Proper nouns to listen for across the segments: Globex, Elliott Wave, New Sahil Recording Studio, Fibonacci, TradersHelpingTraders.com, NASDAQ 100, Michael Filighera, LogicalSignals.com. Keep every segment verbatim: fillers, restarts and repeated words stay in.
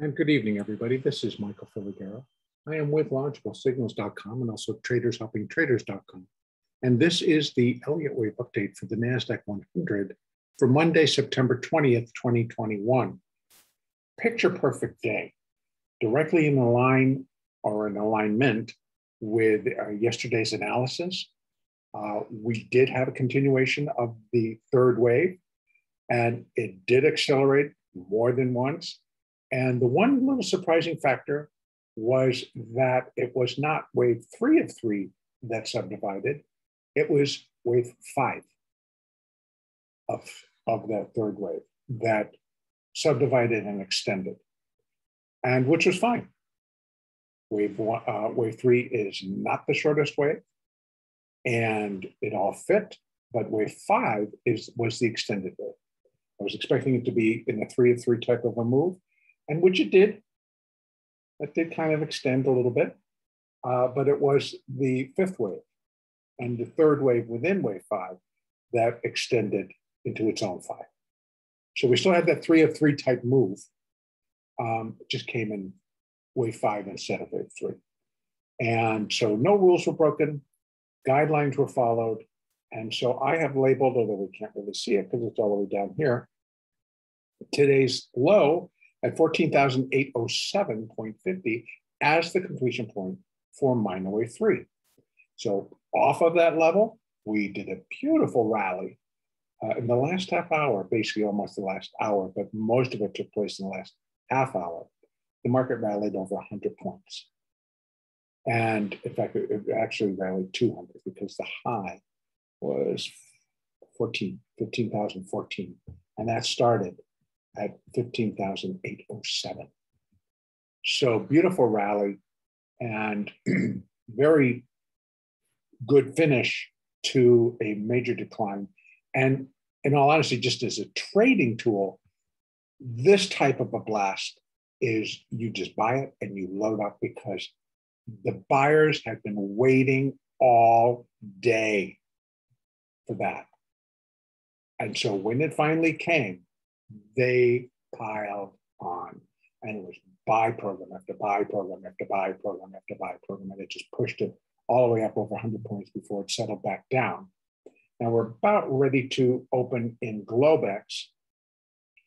And good evening, everybody. This is Michael Filighera. I am with Logical Signals dot com and also Traders Helping Traders dot com. And this is the Elliott Wave update for the NASDAQ one hundred for Monday, September twentieth, twenty twenty-one. Picture perfect day. Directly in line or in alignment with uh, yesterday's analysis. Uh, we did have a continuation of the third wave, and it did accelerate more than once. And the one little surprising factor was that it was not wave three of three that subdivided. It was wave five of, of that third wave that subdivided and extended, and which was fine. Wave, one, uh, wave three is not the shortest wave, and it all fit, but wave five is, was the extended wave. I was expecting it to be in a three of three type of a move, and which it did. That did kind of extend a little bit, uh, but it was the fifth wave and the third wave within wave five that extended into its own five. So we still had that three of three type move. Um, it just came in wave five instead of wave three. And so no rules were broken, guidelines were followed. And so I have labeled, although we can't really see it because it's all the way down here, today's low at fourteen thousand eight hundred seven point five zero as the completion point for minor wave three. So off of that level, we did a beautiful rally uh, in the last half hour, basically almost the last hour, but most of it took place in the last half hour. The market rallied over one hundred points. And in fact, it actually rallied two hundred because the high was fourteen, fifteen thousand fourteen, and that started at fifteen thousand eight hundred seven. So beautiful rally and very good finish to a major decline. And in all honesty, just as a trading tool, this type of a blast is you just buy it and you load up because the buyers have been waiting all day for that. And so when it finally came, they piled on, and it was buy program after buy program after buy program after buy program, and it just pushed it all the way up over one hundred points before it settled back down. Now we're about ready to open in Globex.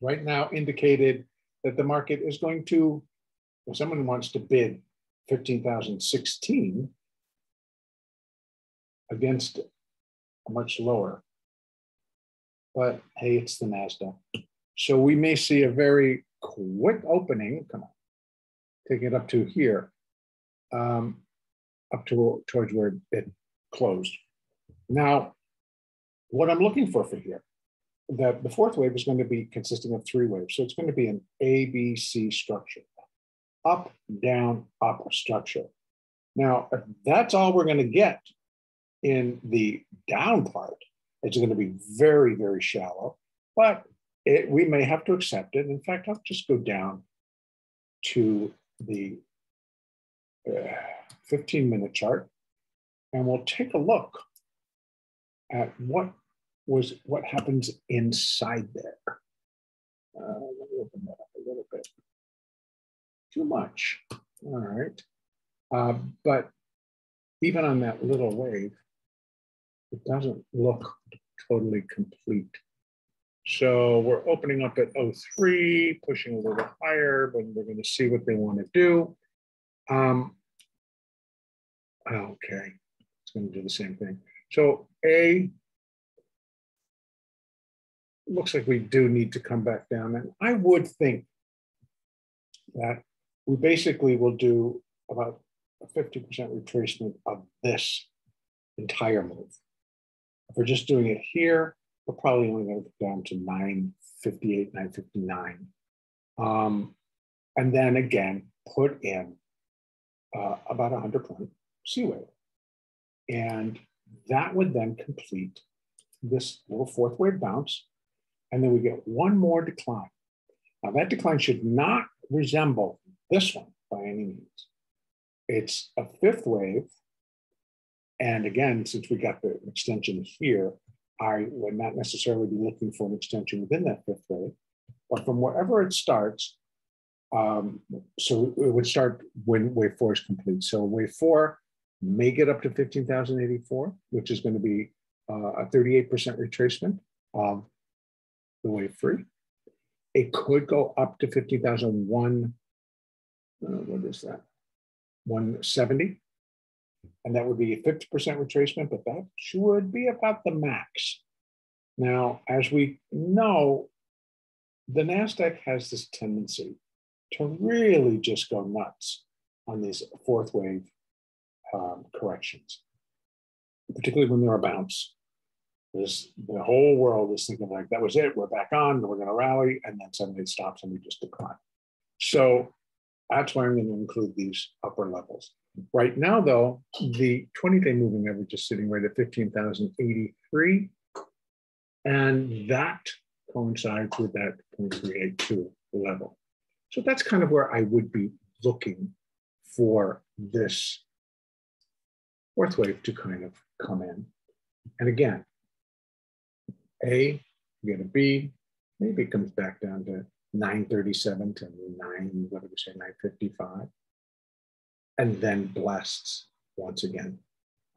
Right now indicated that the market is going to, if someone wants to bid fifteen thousand sixteen against much lower, but hey, it's the NASDAQ. So we may see a very quick opening, come on, take it up to here, um, up to towards where it closed. Now, what I'm looking for for here, that the fourth wave is going to be consisting of three waves. So it's going to be an A B C structure, up, down, up structure. Now, if that's all we're going to get in the down part, it's going to be very, very shallow, but It, we may have to accept it. In fact, I'll just go down to the fifteen minute chart, and we'll take a look at what was what happens inside there. Uh, let me open that up a little bit. Too much. All right. Uh, but even on that little wave, it doesn't look totally complete. So we're opening up at oh three, pushing a little higher, but we're going to see what they want to do. Um, okay, it's going to do the same thing. So A, looks like we do need to come back down. And I would think that we basically will do about a fifty percent retracement of this entire move. If we're just doing it here, we're probably only going to go down to nine fifty-eight, nine fifty-nine. Um, and then again, put in uh, about a hundred point C wave. And that would then complete this little fourth wave bounce. And then we get one more decline. Now that decline should not resemble this one by any means. It's a fifth wave. And again, since we got the extension here, I would not necessarily be looking for an extension within that fifth wave, but from wherever it starts, Um, so it would start when wave four is complete. So wave four may get up to fifteen thousand eighty-four, which is going to be uh, a thirty-eight percent retracement of the wave three. It could go up to fifteen thousand one, uh, what is that? one seventy. And that would be a fifty percent retracement, but that should be about the max. Now, as we know, the NASDAQ has this tendency to really just go nuts on these fourth wave um, corrections, particularly when they're a bounce. There's, the whole world is thinking like, that was it, we're back on, we're gonna rally, and then suddenly it stops and we just decline. So that's why I'm gonna include these upper levels. Right now though, the twenty-day moving average is sitting right at fifteen thousand eighty-three, and that coincides with that zero point three eight two level. So that's kind of where I would be looking for this fourth wave to kind of come in. And again, A, you get a B, maybe it comes back down to nine thirty-seven to nine, what did we say, nine fifty-five, and then blasts once again.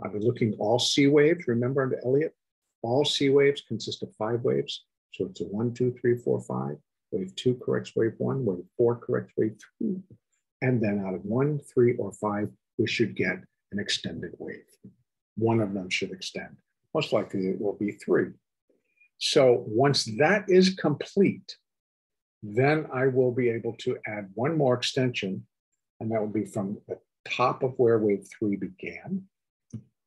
I'll be looking all C waves. Remember under Elliott, all C waves consist of five waves. So it's a one, two, three, four, five. Wave two corrects wave one, wave four corrects wave three. And then out of one, three, or five, we should get an extended wave. One of them should extend. Most likely it will be three. So once that is complete, then I will be able to add one more extension, and that will be from the top of where wave three began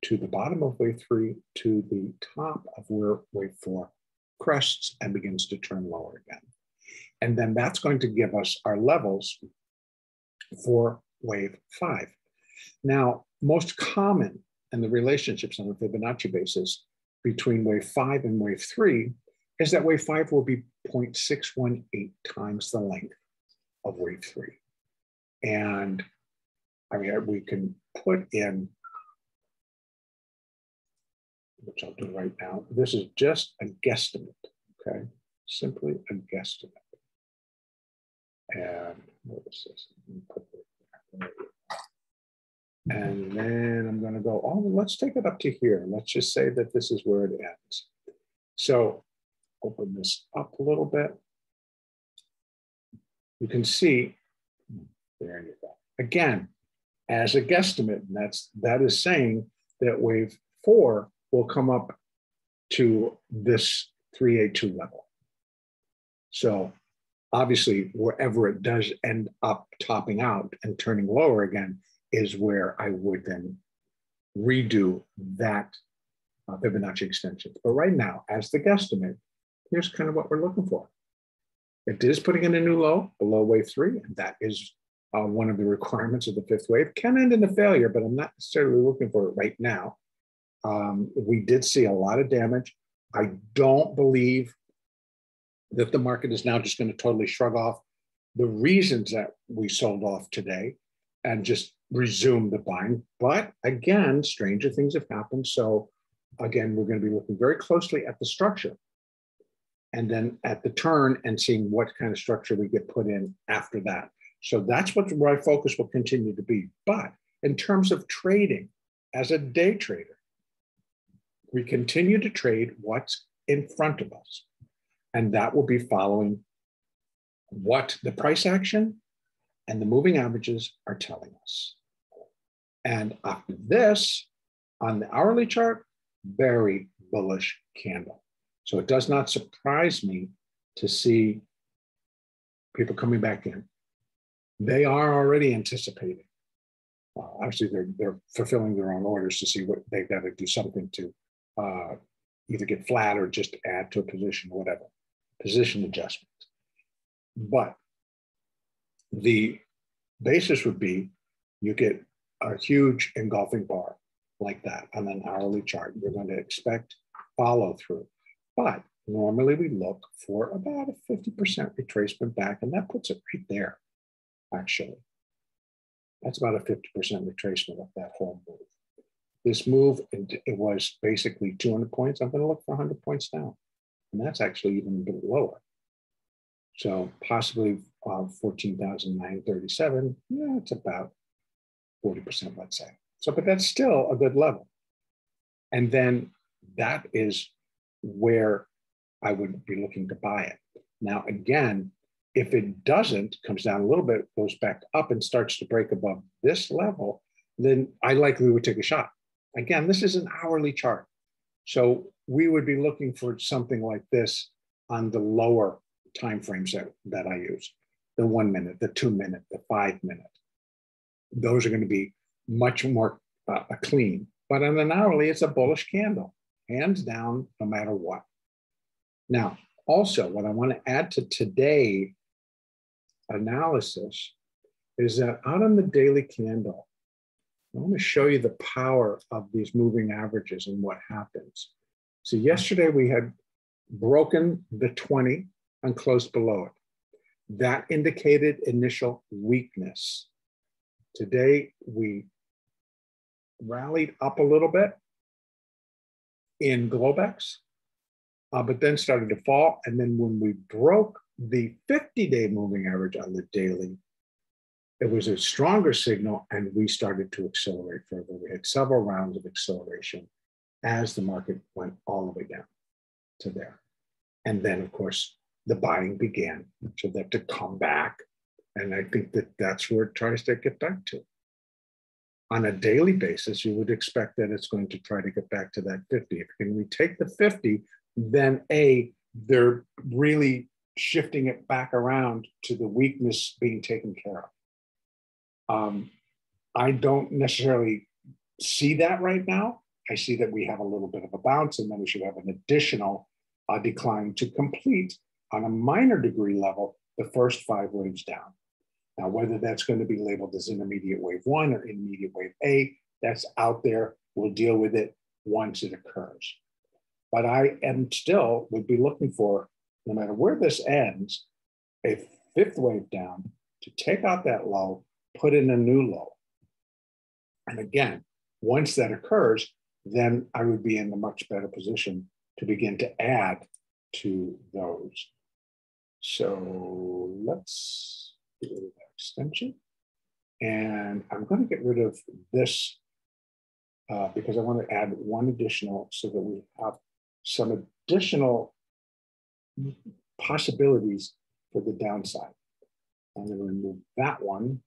to the bottom of wave three to the top of where wave four crests and begins to turn lower again. And then that's going to give us our levels for wave five. Now, most common in the relationships on a Fibonacci basis between wave five and wave three is that wave five will be zero point six one eight times the length of wave three. And I mean, we can put in, which I'll do right now, this is just a guesstimate, okay? Simply a guesstimate. And what is this? And then I'm going to go, oh, let's take it up to here. Let's just say that this is where it ends. So open this up a little bit. You can see, there you go. Again, as a guesstimate, and that's, that is saying that wave four will come up to this three eighty-two level. So obviously, wherever it does end up topping out and turning lower again is where I would then redo that uh, Fibonacci extension. But right now, as the guesstimate, here's kind of what we're looking for. It is putting in a new low below wave three, and that is uh, one of the requirements of the fifth wave. Can end in a failure, but I'm not necessarily looking for it right now. Um, we did see a lot of damage. I don't believe that the market is now just going to totally shrug off the reasons that we sold off today and just resume the buying. But again, stranger things have happened. So again, we're going to be looking very closely at the structure and then at the turn and seeing what kind of structure we get put in after that. So that's what my focus will continue to be. But in terms of trading, as a day trader, we continue to trade what's in front of us. And that will be following what the price action and the moving averages are telling us. And after this, on the hourly chart, very bullish candle. So it does not surprise me to see people coming back in. They are already anticipating. Well, obviously, they're, they're fulfilling their own orders to see what they've got to do something to uh, either get flat or just add to a position, whatever. Position adjustments. But the basis would be you get a huge engulfing bar like that on an hourly chart. You're going to expect follow through. But normally we look for about a fifty percent retracement back, and that puts it right there, actually. That's about a fifty percent retracement of that whole move. This move, it was basically two hundred points. I'm going to look for one hundred points down. And that's actually even a bit lower. So possibly uh, fourteen thousand nine hundred thirty-seven, yeah, it's about forty percent, let's say. So, but that's still a good level. And then that is where I would be looking to buy it. Now, again, if it doesn't, comes down a little bit, goes back up and starts to break above this level, then I likely would take a shot. Again, this is an hourly chart. So we would be looking for something like this on the lower timeframes that, that I use, the one minute, the two minute, the five minute. Those are going to be much more uh, clean. But on an hourly, it's a bullish candle, hands down, no matter what. Now, also, what I want to add to today's analysis is that out on the daily candle, I want to show you the power of these moving averages and what happens. So yesterday we had broken the twenty and closed below it. That indicated initial weakness. Today we rallied up a little bit in Globex, uh, but then started to fall. And then when we broke the fifty-day moving average on the daily, it was a stronger signal, and we started to accelerate further. We had several rounds of acceleration as the market went all the way down to there. And then, of course, the buying began. So they have to come back. And I think that that's where it tries to get back to. On a daily basis, you would expect that it's going to try to get back to that fifty. If we take the fifty, then A, they're really shifting it back around to the weakness being taken care of. Um, I don't necessarily see that right now. I see that we have a little bit of a bounce, and then we should have an additional uh, decline to complete on a minor degree level the first five waves down. Now, whether that's going to be labeled as intermediate wave one or intermediate wave A, that's out there. We'll deal with it once it occurs. But I am still would be looking for, no matter where this ends, a fifth wave down to take out that low, put in a new low. And again, once that occurs, then I would be in a much better position to begin to add to those. So let's do an extension. And I'm going to get rid of this uh, because I want to add one additional so that we have some additional possibilities for the downside. I'm going to remove that one.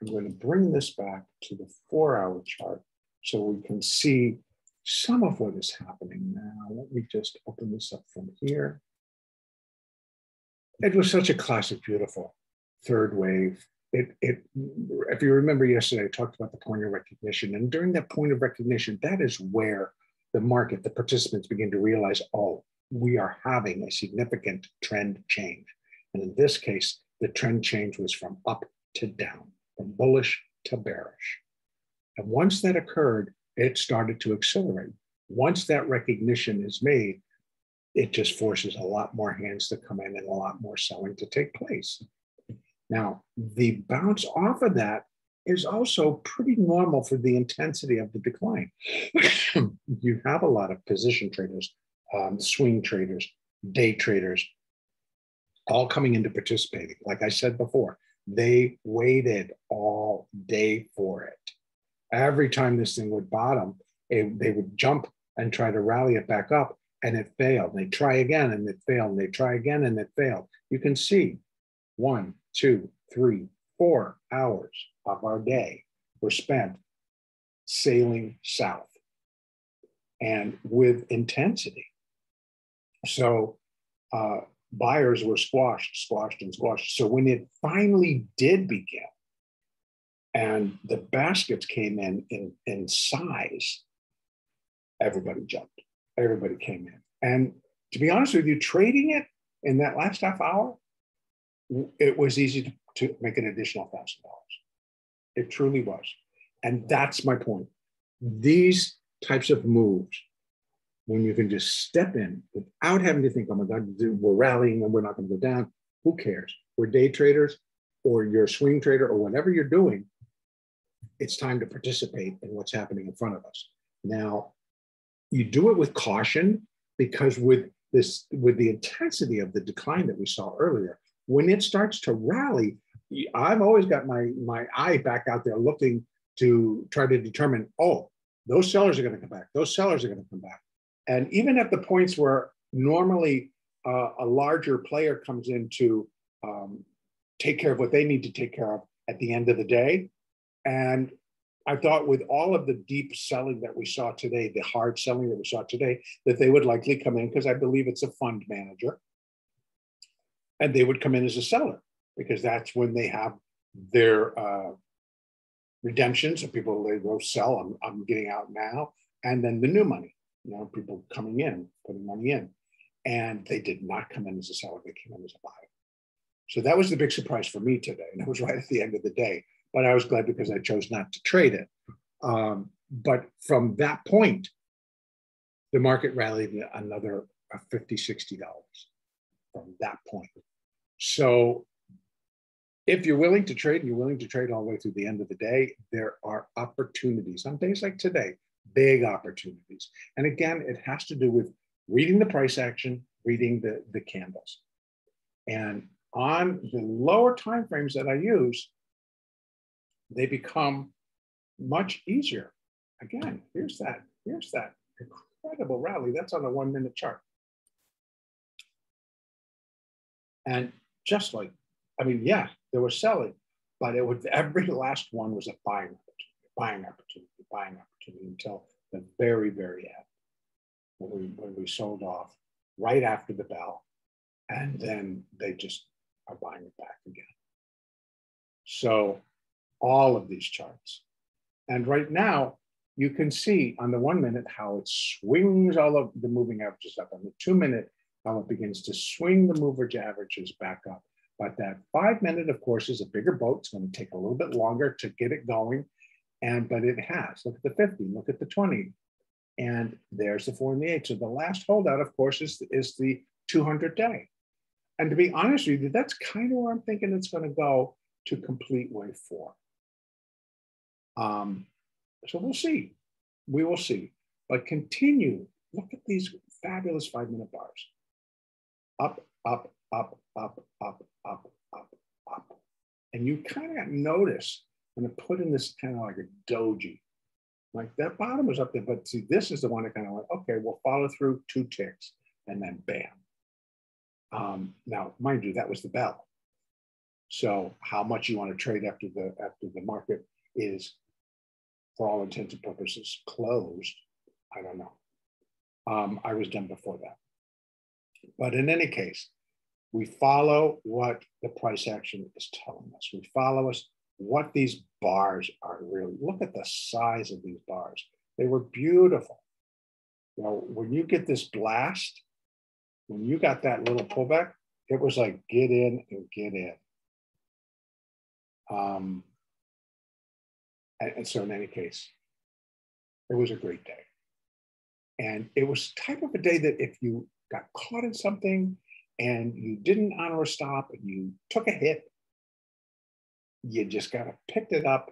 I'm going to bring this back to the four-hour chart so we can see some of what is happening now. Let me just open this up from here. It was such a classic, beautiful third wave. It, it, if you remember yesterday, I talked about the point of recognition. And during that point of recognition, that is where the market, the participants begin to realize, oh, we are having a significant trend change. And in this case, the trend change was from up to down, from bullish to bearish. And once that occurred, it started to accelerate. Once that recognition is made, it just forces a lot more hands to come in and a lot more selling to take place. Now, the bounce off of that is also pretty normal for the intensity of the decline. You have a lot of position traders, um, swing traders, day traders, all coming into participating. Like I said before, they waited all day for it. Every time this thing would bottom, it, they would jump and try to rally it back up, and it failed. They try again, and it failed. They try again, and it failed. You can see one, two, three, four hours of our day were spent sailing south and with intensity. So uh, buyers were squashed, squashed, and squashed. So when it finally did begin, and the baskets came in, in in size, everybody jumped. Everybody came in. And to be honest with you, trading it in that last half hour, it was easy to, to make an additional one thousand dollars. It truly was. And that's my point. These types of moves, when you can just step in without having to think, oh my God, we're rallying and we're not going to go down, who cares? We're day traders, or you're a swing trader, or whatever you're doing, it's time to participate in what's happening in front of us. Now, you do it with caution, because with this, with the intensity of the decline that we saw earlier, when it starts to rally, I've always got my, my eye back out there looking to try to determine, oh, those sellers are going to come back. Those sellers are going to come back. And even at the points where normally uh, a larger player comes in to um, take care of what they need to take care of at the end of the day. And I thought with all of the deep selling that we saw today, the hard selling that we saw today, that they would likely come in, because I believe it's a fund manager. And they would come in as a seller, because that's when they have their uh, redemptions. So people, they go sell, I'm, I'm getting out now. And then the new money, you know, people coming in, putting money in. And they did not come in as a seller, they came in as a buyer. So that was the big surprise for me today. And it was right at the end of the day. But I was glad because I chose not to trade it. Um, but from that point, the market rallied another fifty dollars, sixty dollars from that point. So if you're willing to trade, and you're willing to trade all the way through the end of the day, there are opportunities on days like today, big opportunities. And again, it has to do with reading the price action, reading the, the candles. And on the lower time frames that I use, they become much easier. Again, here's that, here's that incredible rally. That's on a one minute chart. And just like, I mean, yeah, there was selling, but it would, every last one was a buying opportunity, buying opportunity, buying opportunity until the very, very end when we, when we sold off right after the bell. And then they just are buying it back again. So all of these charts. And right now, you can see on the one minute how it swings all of the moving averages up. On the two minute, how it begins to swing the mover averages back up. But that five minute, of course, is a bigger boat. It's going to take a little bit longer to get it going. And, but it has. Look at the fifty, look at the twenty. And there's the four and the eight. So the last holdout, of course, is, is the two hundred day. And to be honest with you, that's kind of where I'm thinking it's going to go to complete wave four. Um, so we'll see, we will see, but continue. Look at these fabulous five minute bars. Up, up, up, up, up, up, up, up. And you kind of notice when I put in this kind of like a doji, like that bottom was up there, but see, this is the one that kind of went, okay, we'll follow through two ticks and then bam. Um, now, mind you, that was the bell. So how much you want to trade after the, after the market is, for all intents and purposes, closed, I don't know. Um, I was done before that. But in any case, we follow what the price action is telling us. We follow us what these bars are really. Look at the size of these bars. They were beautiful. You know, when you get this blast, when you got that little pullback, it was like, get in and get in. Um, And so in any case, it was a great day. And it was type of a day that if you got caught in something and you didn't honor a stop and you took a hit, you just kind of picked it up,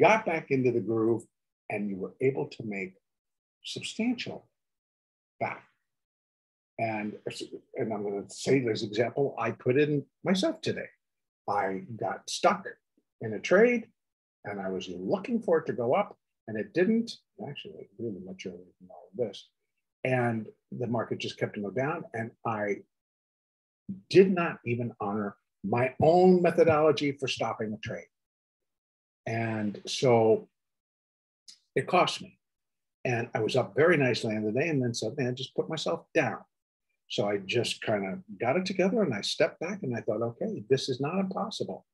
got back into the groove, and you were able to make substantial back. And, and I'm going to say this example, I put in myself today. I got stuck in a trade. And I was looking for it to go up, and it didn't. Actually, really much earlier than all of this. And the market just kept to go down, and I did not even honor my own methodology for stopping the trade. And so it cost me. And I was up very nicely on the day, and then suddenly I just put myself down. So I just kind of got it together, and I stepped back, and I thought, okay, this is not impossible.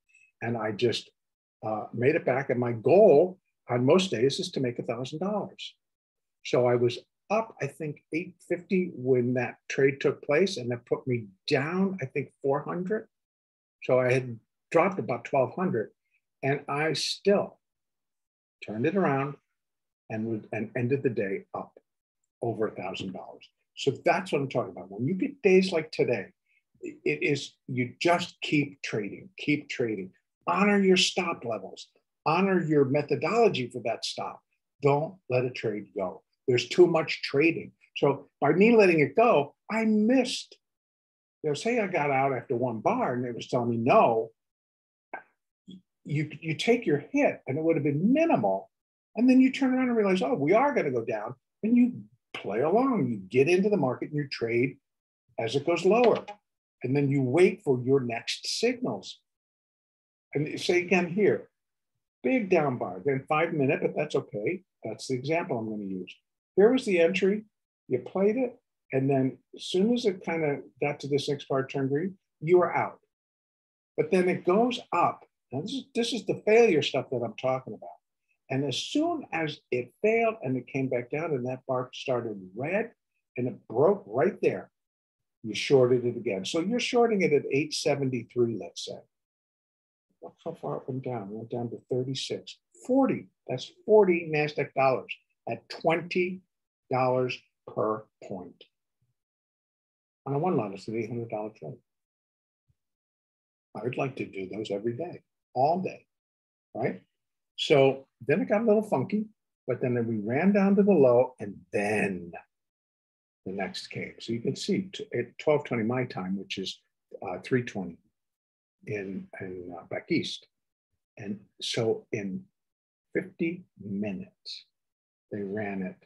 And I just Uh, made it back, and my goal on most days is to make a thousand dollars. So I was up, I think, eight fifty when that trade took place, and that put me down, I think, four hundred. So I had dropped about twelve hundred, and I still turned it around and, would, and ended the day up over a thousand dollars. So that's what I'm talking about. When you get days like today, it is, you just keep trading, keep trading. Honor your stop levels. Honor your methodology for that stop. Don't let a trade go. There's too much trading. So by me letting it go, I missed you know, say I got out after one bar and they was telling me, no, you, you take your hit and it would have been minimal. And then you turn around and realize, oh, we are going to go down. And you play along, you get into the market and you trade as it goes lower. And then you wait for your next signals. And say again here, big down bar, then five minute, but that's okay. That's the example I'm going to use. Here was the entry, you played it, and then as soon as it kind of got to this next bar turn green, you were out. But then it goes up. Now this is, this is the failure stuff that I'm talking about. And as soon as it failed and it came back down and that bar started red and it broke right there, you shorted it again. So you're shorting it at eight seventy-three, let's say. Look how far it went down. It went down to thirty-six. forty, that's forty NASDAQ dollars at twenty dollars per point. On a one lot, it's an eight hundred dollar trade. I would like to do those every day, all day, right? So then it got a little funky, but then we ran down to the low and then the next came. So you can see at twelve twenty my time, which is uh, three twenty in, in uh, back east. And so in fifty minutes, they ran it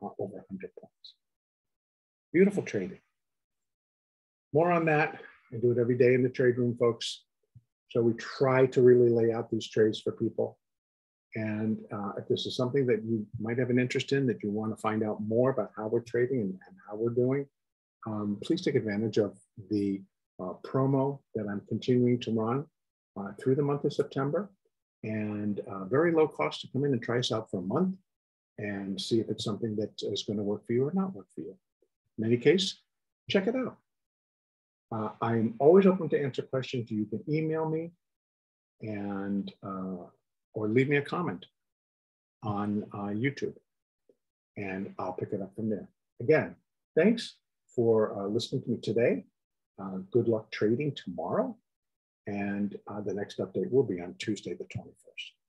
over one hundred points. Beautiful trading. More on that. I do it every day in the trade room, folks. So we try to really lay out these trades for people. And uh, if this is something that you might have an interest in, that you want to find out more about how we're trading and, and how we're doing, um, please take advantage of the uh, promo that I'm continuing to run uh, through the month of September. And uh, very low cost to come in and try us out for a month and see if it's something that is going to work for you or not work for you. In any case, check it out. Uh, I'm always open to answer questions. You can email me and uh, or leave me a comment on uh, YouTube, and I'll pick it up from there. Again, thanks for uh, listening to me today. Uh, good luck trading tomorrow, and uh, the next update will be on Tuesday the twenty-first.